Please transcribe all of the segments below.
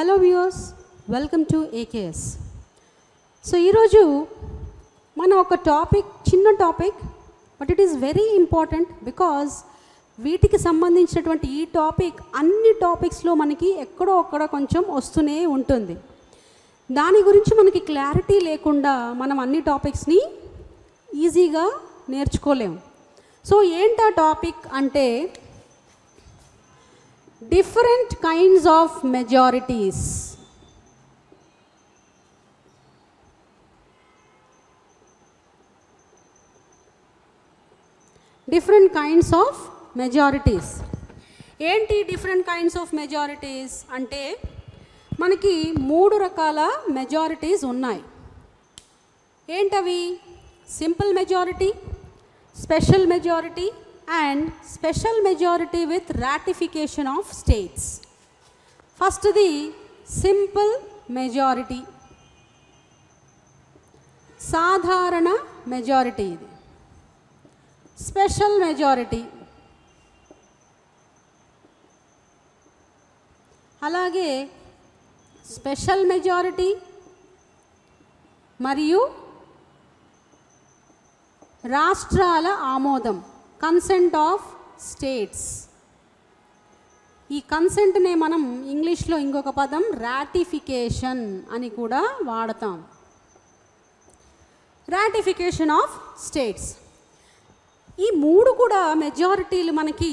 Hello viewers, welcome to AKS. So ఈరోజు మన ఒక టాపిక్, చిన్న topic, but it is very important because వీటికి సంబంధించినటువంటి ఈ టాపిక్ అన్ని టాపిక్స్లో మనకి ఎక్కడో ఒక్కడ కొంచెం వస్తూనే ఉంటుంది. దాని గురించి మనకి క్లారిటీ లేకుండా మనం అన్ని టాపిక్స్ని ఈజీగా నేర్చుకోలేము. సో ఏంటి ఆ టాపిక్ అంటే different kinds of majorities. Different kinds of majorities. ఏంటి different kinds of majorities అంటే మనకి మూడు రకాల majorities ఉన్నాయి. ఏంటవి? simple majority, special majority and special majority with ratification of states. First the simple majority, sadharana majority, special majority. alage special majority mariyu rashtrala amodam, consent of states. ఈ కన్సెంట్నే మనం ఇంగ్లీష్లో ఇంకొక పదం రాటిఫికేషన్ అని కూడా వాడతాం. Ratification of states. ఈ మూడు కూడా మెజారిటీలు మనకి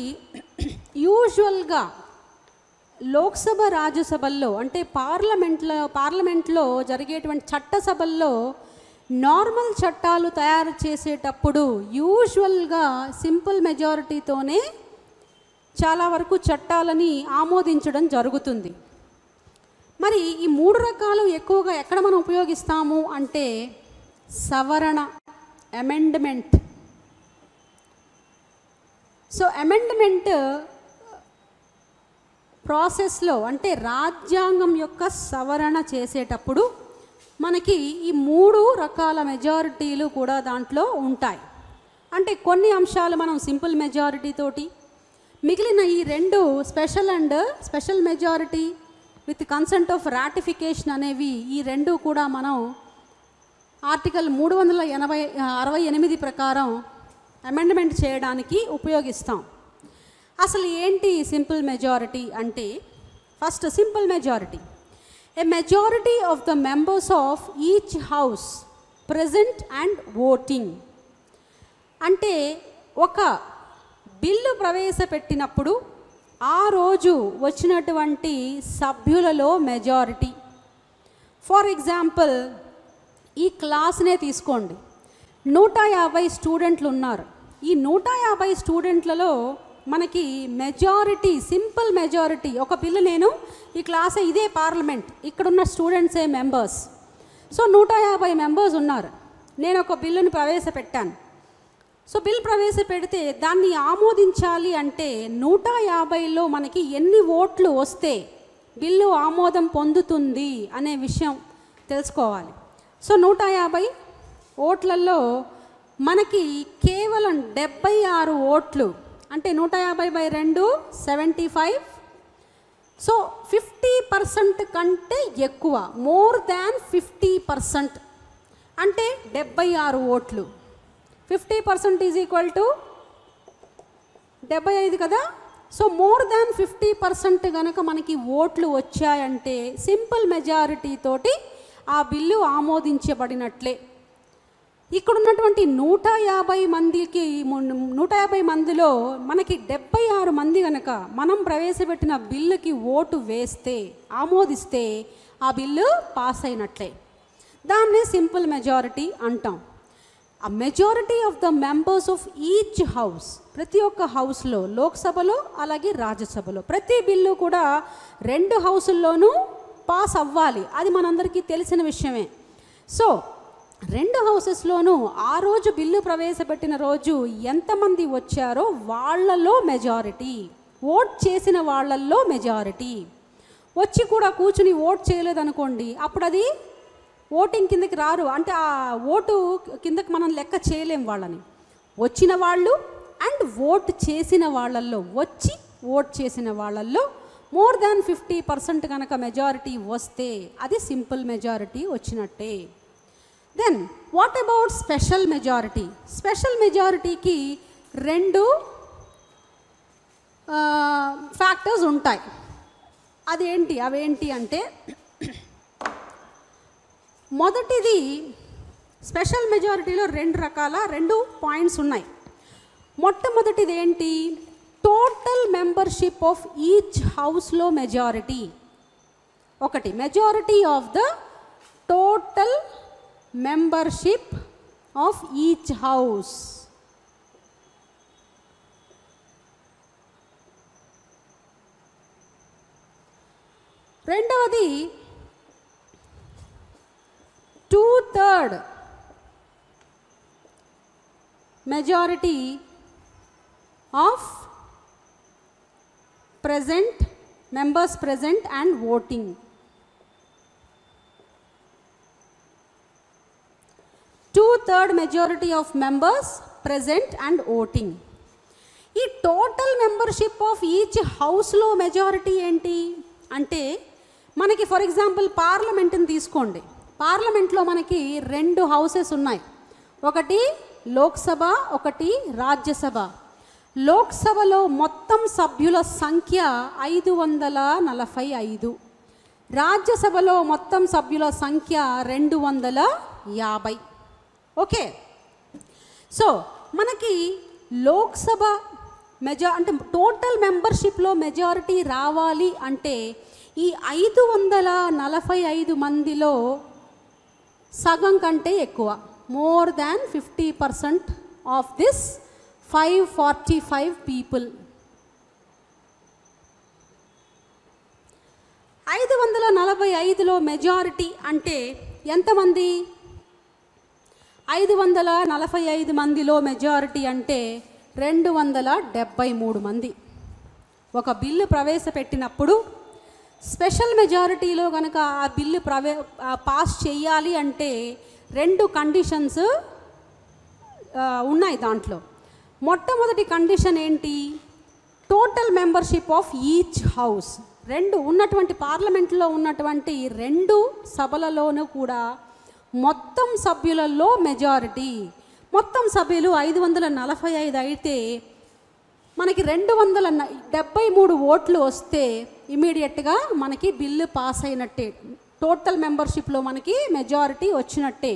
యూజువల్గా లోక్సభ, రాజ్యసభల్లో అంటే పార్లమెంట్లో జరిగేటువంటి చట్టసభల్లో నార్మల్ చట్టాలు తయారు చేసేటప్పుడు యూజువల్గా సింపుల్ మెజారిటీతోనే చాలా వరకు చట్టాలని ఆమోదించడం జరుగుతుంది. మరి ఈ మూడు రకాలు ఎక్కువగా ఎక్కడ మనం ఉపయోగిస్తాము అంటే సవరణ, అమెండ్మెంట్. సో అమెండ్మెంట్ ప్రాసెస్లో అంటే రాజ్యాంగం యొక్క సవరణ చేసేటప్పుడు మనకి ఈ మూడు రకాల మెజారిటీలు కూడా దాంట్లో ఉంటాయి. అంటే కొన్ని అంశాలు మనం సింపుల్ మెజారిటీ తోటి, మిగిలిన ఈ రెండు special and special majority with consent of ratification అనేవి, ఈ రెండు కూడా మనం ఆర్టికల్ 368 ప్రకారం అమెండ్మెంట్ చేయడానికి ఉపయోగిస్తాం. అసలు ఏంటి సింపుల్ మెజారిటీ అంటే? First simple majority, a majority of the members of each house present and voting. అంటే ఒక బిల్లు ప్రవేశపెట్టినప్పుడు ఆ రోజు వచ్చినటువంటి సభ్యులలో మెజారిటీ. ఫర్ ఎగ్జాంపుల్, ఈ క్లాస్నే తీసుకోండి. 150 స్టూడెంట్లు ఉన్నారు. ఈ 150 స్టూడెంట్లలో మనకి మెజారిటీ, సింపుల్ మెజారిటీ, ఒక బిల్లు, నేను ఈ క్లాసే, ఇదే పార్లమెంట్, ఇక్కడున్న స్టూడెంట్సే మెంబర్స్. సో 150 మెంబర్స్ ఉన్నారు. నేను ఒక బిల్లును ప్రవేశపెట్టాను. సో బిల్ ప్రవేశపెడితే దాన్ని ఆమోదించాలి అంటే 150లో మనకి ఎన్ని ఓట్లు వస్తే బిల్లు ఆమోదం పొందుతుంది అనే విషయం తెలుసుకోవాలి. సో 150 ఓట్లలో మనకి కేవలం 76 ఓట్లు, అంటే 150/2 75. సో 50% కంటే ఎక్కువ, మోర్ దాన్ 50%, అంటే 76 ఓట్లు. 50% = 75 కదా. సో మోర్ దాన్ 50% కనుక మనకి ఓట్లు వచ్చాయంటే సింపుల్ మెజారిటీ తోటి ఆ బిల్లు ఆమోదించబడినట్లే. ఇక్కడ ఉన్నటువంటి 150 మందిలో మనకి 76 మంది కనుక మనం ప్రవేశపెట్టిన బిల్లుకి ఓటు వేస్తే, ఆమోదిస్తే ఆ బిల్లు పాస్ అయినట్లే. దాన్ని సింపుల్ మెజారిటీ అంటాం. ఆ majority of the members of each house, ప్రతి ఒక్క హౌస్లో, లోక్సభలో అలాగే రాజ్యసభలో ప్రతి బిల్లు కూడా 2 హౌసుల్లోనూ పాస్ అవ్వాలి. అది మనందరికీ తెలిసిన విషయమే. సో 2 హౌసెస్లోనూ ఆ రోజు బిల్లు ప్రవేశపెట్టిన రోజు ఎంతమంది వచ్చారో వాళ్ళలో మెజారిటీ, ఓట్ చేసిన వాళ్ళల్లో మెజారిటీ. వచ్చి కూడా కూర్చుని ఓట్ చేయలేదనుకోండి, అప్పుడు అది ఓటింగ్ కిందకి రారు, అంటే ఆ ఓటు కిందకి మనం లెక్క చేయలేం వాళ్ళని. వచ్చిన వాళ్ళు అండ్ ఓట్ చేసిన వాళ్ళల్లో, వచ్చి ఓట్ చేసిన వాళ్ళల్లో మోర్ దాన్ 50% కనుక మెజారిటీ వస్తే అది సింపుల్ మెజారిటీ వచ్చినట్టే. Then what about special majority? Special మెజారిటీకి రెండు ఫ్యాక్టర్స్ ఉంటాయి. అదేంటి, అవేంటి అంటే, మొదటిది స్పెషల్ మెజారిటీలో రెండు పాయింట్స్ ఉన్నాయి. మొట్టమొదటిది ఏంటి, టోటల్ మెంబర్షిప్ ఆఫ్ ఈచ్ హౌస్లో మెజారిటీ ఒకటి, majority of the total membership of each house. రెండవది 2/3 majority of present members, present and voting. Two-third majority of members present and voting. ఈ టోటల్ మెంబర్షిప్ ఆఫ్ ఈచ్ హౌస్లో majority ఏంటి అంటే, మనకి for example పార్లమెంట్ని తీసుకోండి. పార్లమెంట్లో మనకి రెండు హౌసెస్ ఉన్నాయి, ఒకటి లోక్సభ, ఒకటి రాజ్యసభ. లోక్సభలో మొత్తం సభ్యుల సంఖ్య 545, రాజ్యసభలో మొత్తం సభ్యుల సంఖ్య 250. ఓకే, సో మనకి లోక్సభ అంటే టోటల్ మెంబర్షిప్లో మెజారిటీ రావాలి అంటే ఈ 545 మందిలో సగం కంటే ఎక్కువ, more than 50% of this 545 people. 545లో మెజారిటీ అంటే ఎంతమంది? 545 మందిలో మెజారిటీ అంటే 273 మంది. ఒక బిల్లు ప్రవేశపెట్టినప్పుడు స్పెషల్ మెజారిటీలో కనుక ఆ బిల్లు పాస్ చేయాలి అంటే రెండు కండిషన్స్ ఉన్నాయి దాంట్లో. మొట్టమొదటి కండిషన్ ఏంటి, total membership of each house. రెండు ఉన్నటువంటి పార్లమెంట్లో ఉన్నటువంటి రెండు సభలలోనూ కూడా మొత్తం సభ్యులలో మెజారిటీ. మొత్తం సభ్యులు 545 అయితే మనకి 273 ఓట్లు వస్తే ఇమీడియట్గా మనకి బిల్లు పాస్ అయినట్టే, టోటల్ మెంబర్షిప్లో మనకి మెజారిటీ వచ్చినట్టే.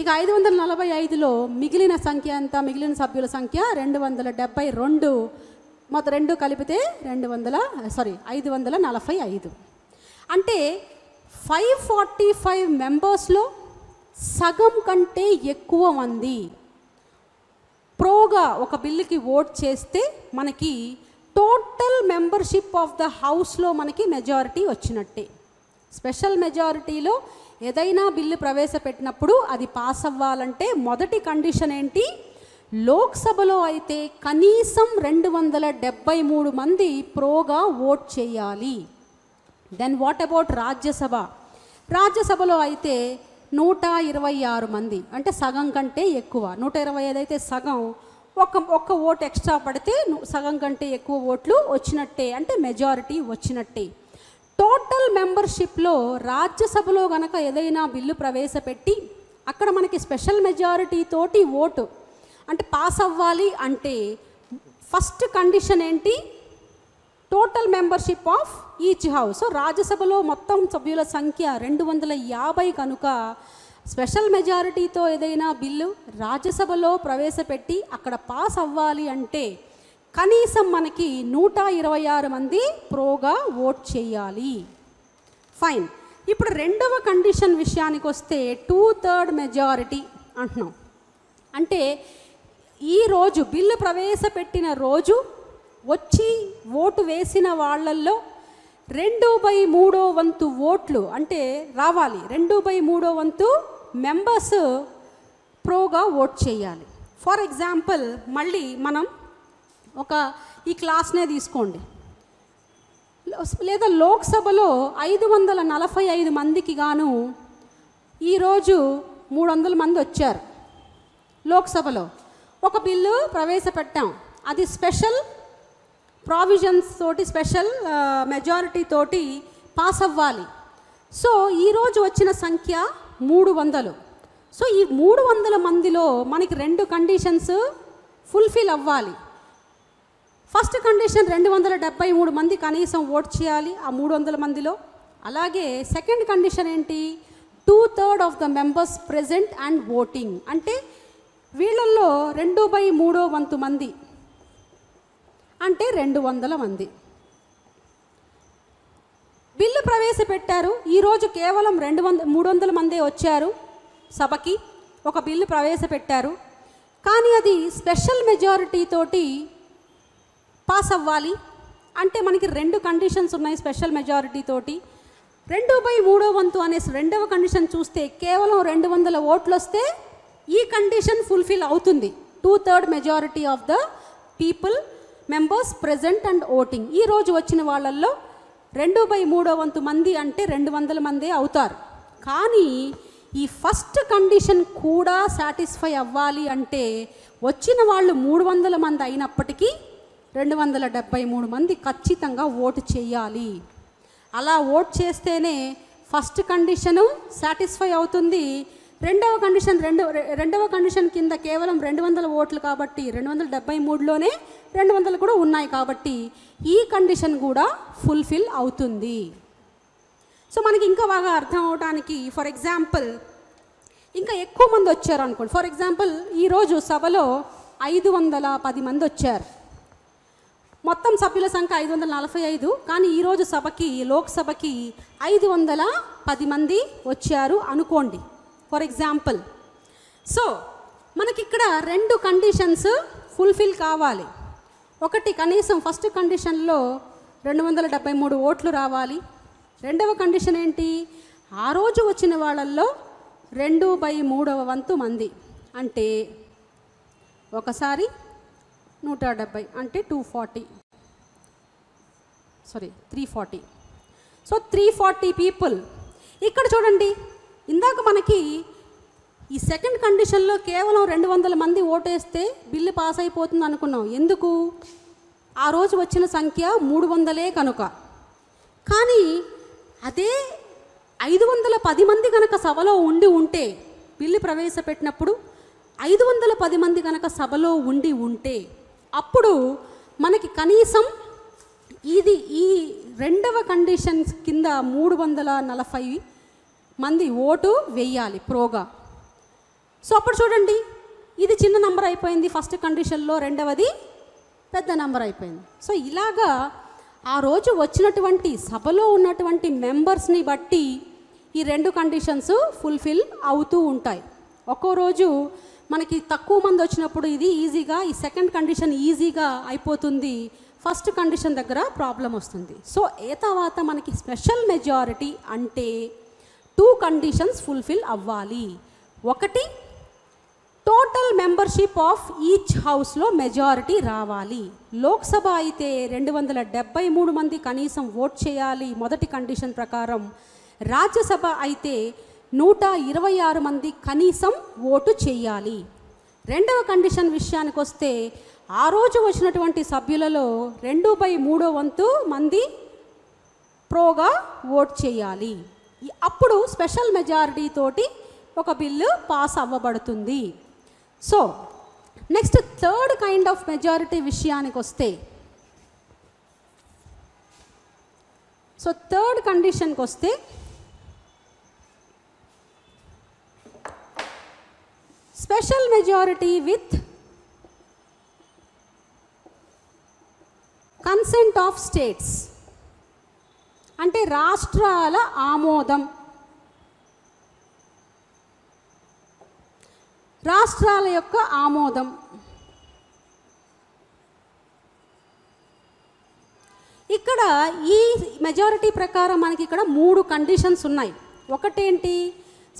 ఇక 545లో మిగిలిన సంఖ్య అంతా, మిగిలిన సభ్యుల సంఖ్య 272, మొత్తం రెండు కలిపితే 545. అంటే 545 మెంబర్స్లో సగం కంటే ఎక్కువ మంది ప్రోగా ఒక బిల్లుకి ఓట్ చేస్తే మనకి టోటల్ మెంబర్షిప్ ఆఫ్ ద హౌస్లో మనకి మెజారిటీ వచ్చినట్టే. స్పెషల్ మెజారిటీలో ఏదైనా బిల్లు ప్రవేశపెట్టినప్పుడు అది పాస్ అవ్వాలంటే మొదటి కండిషన్ ఏంటి, లోక్సభలో అయితే కనీసం 273 మంది ప్రోగా ఓట్ చేయాలి. Then what about Rajya Sabha? రాజ్యసభలో అయితే 126 మంది, అంటే సగం కంటే ఎక్కువ. 125 అయితే సగం, ఒక్క ఓటు ఎక్స్ట్రా పడితే సగం కంటే ఎక్కువ ఓట్లు వచ్చినట్టే, అంటే మెజారిటీ వచ్చినట్టే. టోటల్ మెంబర్షిప్లో రాజ్యసభలో కనుక ఏదైనా బిల్లు ప్రవేశపెట్టి అక్కడ మనకి స్పెషల్ మెజారిటీ తోటి ఓటు అంటే పాస్ అవ్వాలి అంటే ఫస్ట్ కండిషన్ ఏంటి, total membership of each house. రాజ్యసభలో మొత్తం సభ్యుల సంఖ్య 250 కనుక స్పెషల్ మెజారిటీతో ఏదైనా బిల్లు రాజ్యసభలో ప్రవేశపెట్టి అక్కడ పాస్ అవ్వాలి అంటే కనీసం మనకి 126 మంది ప్రోగా ఓట్ చేయాలి. ఫైన్, ఇప్పుడు రెండవ కండిషన్ విషయానికి వస్తే 2/3 మెజారిటీ అంటున్నాం. అంటే ఈరోజు బిల్లు ప్రవేశపెట్టిన రోజు వచ్చి ఓటు వేసిన వాళ్ళల్లో 2/3 ఓట్లు అంటే రావాలి, 2/3 మెంబర్స్ ప్రోగా ఓట్ చేయాలి. ఫర్ ఎగ్జాంపుల్ మళ్ళీ మనం ఒక ఈ క్లాస్నే తీసుకోండి, లేదా లోక్సభలో 545 మందికి గాను ఈరోజు 300 మంది వచ్చారు. లోక్సభలో ఒక బిల్లు ప్రవేశపెట్టాం, అది స్పెషల్ ప్రావిజన్స్ తోటి స్పెషల్ మెజారిటీ తోటి పాస్ అవ్వాలి. సో ఈరోజు వచ్చిన సంఖ్య 300. సో ఈ 300 మందిలో మనకి రెండు కండిషన్స్ ఫుల్ఫిల్ అవ్వాలి. ఫస్ట్ కండిషన్ 273 మంది కనీసం ఓట్ చేయాలి ఆ 300 మందిలో. అలాగే సెకండ్ కండిషన్ ఏంటి, 2/3 of the members present and voting. అంటే వీళ్ళల్లో 2/3 మంది అంటే 200 మంది. బిల్లు ప్రవేశపెట్టారు, ఈరోజు కేవలం 300 మందే వచ్చారు సభకి. ఒక బిల్లు ప్రవేశపెట్టారు కానీ అది స్పెషల్ మెజారిటీ తోటి పాస్ అవ్వాలి. అంటే మనకి రెండు కండిషన్స్ ఉన్నాయి స్పెషల్ మెజారిటీ తోటి. 2/3 అనే రెండవ కండిషన్ చూస్తే కేవలం 200 ఓట్లు వస్తే ఈ కండిషన్ ఫుల్ఫిల్ అవుతుంది, 2/3 majority of the people members present and voting. ఈరోజు వచ్చిన వాళ్ళల్లో 2/3 మంది అంటే 200 మందే అవుతారు. కానీ ఈ ఫస్ట్ కండిషన్ కూడా సాటిస్ఫై అవ్వాలి అంటే వచ్చిన వాళ్ళు 300 మంది అయినప్పటికీ 273 మంది ఖచ్చితంగా ఓటు చేయాలి. అలా ఓటు చేస్తేనే ఫస్ట్ కండిషను సాటిస్ఫై అవుతుంది. రెండవ కండిషన్ రెండవ కండిషన్ కింద కేవలం 200 ఓట్లు కాబట్టి 273లోనే 200 కూడా ఉన్నాయి కాబట్టి ఈ కండిషన్ కూడా ఫుల్ఫిల్ అవుతుంది. సో మనకి ఇంకా బాగా అర్థం అవడానికి ఫర్ ఎగ్జాంపుల్ ఇంకా ఎక్కువ మంది వచ్చారు అనుకోండి. ఫర్ ఎగ్జాంపుల్ ఈరోజు సభలో 510 మంది వచ్చారు, మొత్తం సభ్యుల సంఖ్య 545. కానీ ఈరోజు సభకి లోక్సభకి 510 మంది వచ్చారు అనుకోండి ఫర్ ఎగ్జాంపుల్. సో మనకిక్కడ రెండు కండిషన్స్ ఫుల్ఫిల్ కావాలి. ఒకటి కనీసం ఫస్ట్ కండిషన్లో 273 ఓట్లు రావాలి. రెండవ కండిషన్ ఏంటి, ఆ రోజు వచ్చిన వాళ్ళల్లో 2/3 మంది అంటే ఒకసారి 170 అంటే 340. So 340 people. ఇక్కడ చూడండి ఇందాక మనకి ఈ సెకండ్ కండిషన్లో కేవలం 200 మంది ఓటేస్తే బిల్లు పాస్ అయిపోతుంది అనుకున్నాం. ఎందుకు, ఆ రోజు వచ్చిన సంఖ్య 300 కనుక. కానీ అదే 510 మంది కనుక సభలో ఉండి ఉంటే, బిల్లు ప్రవేశపెట్టినప్పుడు 510 మంది కనుక సభలో ఉండి ఉంటే అప్పుడు మనకి కనీసం ఇది ఈ రెండవ కండిషన్స్ కింద 340 మంది ఓటు వేయాలి ప్రోగా. సో అప్పుడు చూడండి ఇది చిన్న నంబర్ అయిపోయింది ఫస్ట్ కండిషన్లో, రెండవది పెద్ద నంబర్ అయిపోయింది. సో ఇలాగా ఆ రోజు వచ్చినటువంటి సభలో ఉన్నటువంటి మెంబర్స్ని బట్టి ఈ రెండు కండిషన్స్ ఫుల్ఫిల్ అవుతూ ఉంటాయి. ఒక్కో రోజు మనకి తక్కువ మంది వచ్చినప్పుడు ఇది ఈజీగా, ఈ సెకండ్ కండిషన్ ఈజీగా అయిపోతుంది, ఫస్ట్ కండిషన్ దగ్గర ప్రాబ్లం వస్తుంది. సో ఏ తర్వాత మనకి స్పెషల్ మెజారిటీ అంటే 2 కండిషన్స్ ఫుల్ఫిల్ అవ్వాలి. ఒకటి టోటల్ మెంబర్షిప్ ఆఫ్ ఈచ్ హౌస్లో మెజారిటీ రావాలి. లోక్సభ అయితే 273 మంది కనీసం ఓట్ చేయాలి మొదటి కండిషన్ ప్రకారం. రాజ్యసభ అయితే 126 మంది కనీసం ఓటు చేయాలి. రెండవ కండిషన్ విషయానికి వస్తే ఆ రోజు వచ్చినటువంటి సభ్యులలో 2/3 మంది ప్రోగా ఓట్ చేయాలి. అప్పుడు స్పెషల్ మెజారిటీ తోటి ఒక బిల్లు పాస్ అవ్వబడుతుంది. So next third kind of majority విషయానికి వస్తే, సో థర్డ్ కండిషన్కి వస్తే, special majority with consent of states అంటే రాష్ట్రాల ఆమోదం. రాష్ట్రాల యొక్క ఆమోదం. ఇక్కడ ఈ మెజారిటీ ప్రకారం మనకి ఇక్కడ 3 కండిషన్స్ ఉన్నాయి. ఒకటేంటి,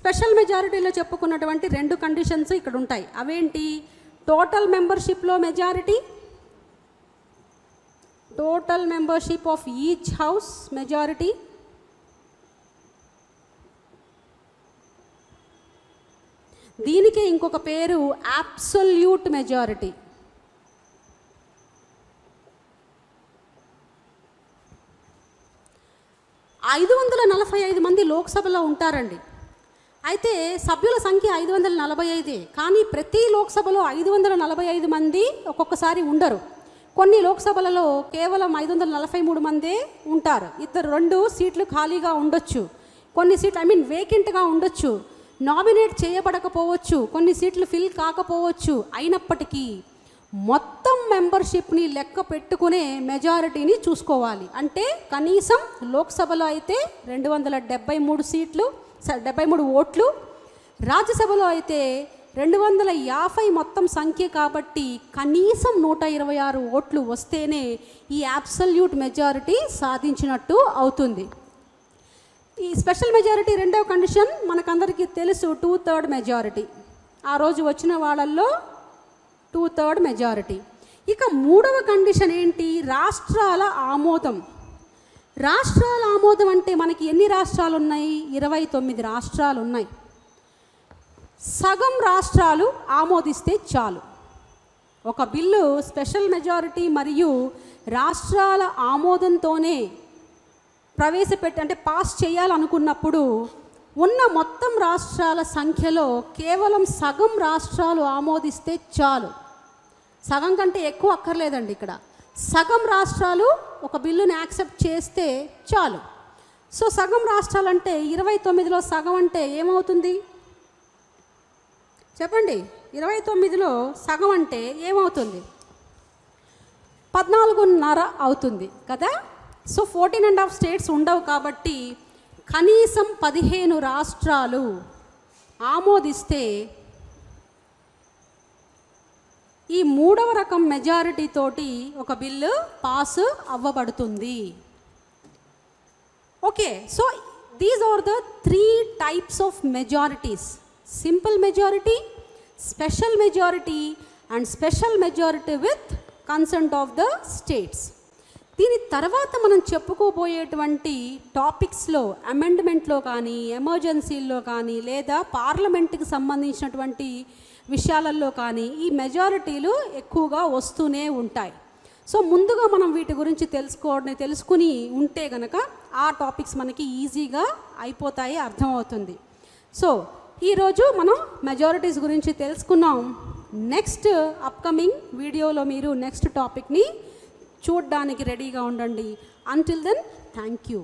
స్పెషల్ మెజారిటీలో చెప్పుకున్నటువంటి 2 కండిషన్స్ ఇక్కడ ఉంటాయి. అవేంటి, టోటల్ మెంబర్షిప్లో majority, total membership of each house majority. దీనికే ఇంకొక పేరు అబ్సొల్యూట్ మెజారిటీ. 545 మంది లోక్సభలో ఉంటారండి. అయితే సభ్యుల సంఖ్య 545, కానీ ప్రతి లోక్సభలో 545 మంది ఒక్కొక్కసారి ఉండరు. కొన్ని లోక్సభలలో కేవలం 543 మందే ఉంటారు. ఇద్దరు 2 సీట్లు ఖాళీగా ఉండొచ్చు, కొన్ని సీట్లు వేకెంట్గా ఉండొచ్చు, నామినేట్ చేయబడకపోవచ్చు, కొన్ని సీట్లు ఫిల్ కాకపోవచ్చు. అయినప్పటికీ మొత్తం మెంబర్షిప్ని లెక్క పెట్టుకునే మెజారిటీని చూసుకోవాలి. అంటే కనీసం లోక్సభలో అయితే 273 సీట్లు 73 ఓట్లు, రాజ్యసభలో అయితే 250 మొత్తం సంఖ్య కాబట్టి కనీసం 126 ఓట్లు వస్తేనే ఈ అబ్సల్యూట్ మెజారిటీ సాధించినట్టు అవుతుంది. ఈ స్పెషల్ మెజారిటీ రెండవ కండిషన్ మనకందరికీ తెలుసు, 2/3 మెజారిటీ. ఆ రోజు వచ్చిన వాళ్ళల్లో 2/3 మెజారిటీ. ఇక మూడవ కండిషన్ ఏంటి? రాష్ట్రాల ఆమోదం. రాష్ట్రాల ఆమోదం అంటే మనకి ఎన్ని రాష్ట్రాలు ఉన్నాయి? 29 రాష్ట్రాలు ఉన్నాయి. సగం రాష్ట్రాలు ఆమోదిస్తే చాలు. ఒక బిల్లు స్పెషల్ మెజారిటీ మరియు రాష్ట్రాల ఆమోదంతోనే అంటే పాస్ చేయాలనుకున్నప్పుడు ఉన్న మొత్తం రాష్ట్రాల సంఖ్యలో కేవలం సగం రాష్ట్రాలు ఆమోదిస్తే చాలు. సగం కంటే ఎక్కువ అక్కర్లేదండి. ఇక్కడ సగం రాష్ట్రాలు ఒక బిల్లుని యాక్సెప్ట్ చేస్తే చాలు. సో సగం రాష్ట్రాలు అంటే 29లో సగం అంటే ఏమవుతుంది చెప్పండి? 29లో సగం అంటే ఏమవుతుంది? 14.5 అవుతుంది కదా. సో 14.5 స్టేట్స్ ఉండవు కాబట్టి కనీసం 15 రాష్ట్రాలు ఆమోదిస్తే ఈ మూడవ రకం మెజారిటీ తోటి ఒక బిల్లు పాస్ అవ్వబడుతుంది. Okay, so these are the 3 types of majorities: simple majority, special majority and special majority with consent of the states. దీని తర్వాత మనం చెప్పుకోబోయేటువంటి టాపిక్స్లో అమెండ్మెంట్లో కానీ, ఎమర్జెన్సీల్లో కానీ, లేదా పార్లమెంట్కి సంబంధించినటువంటి విషయాలలో కానీ ఈ మెజారిటీలు ఎక్కువగా వస్తూనే ఉంటాయి. సో ముందుగా మనం వీటి గురించి తెలుసుకుని ఉంటే కనుక ఆ టాపిక్స్ మనకి ఈజీగా అయిపోతాయి, అర్థమవుతుంది. సో ఈరోజు మనం మెజారిటీస్ గురించి తెలుసుకున్నాం. నెక్స్ట్ అప్కమింగ్ వీడియోలో మీరు నెక్స్ట్ టాపిక్ని చూడడానికి రెడీగా ఉండండి. Until then, thank you.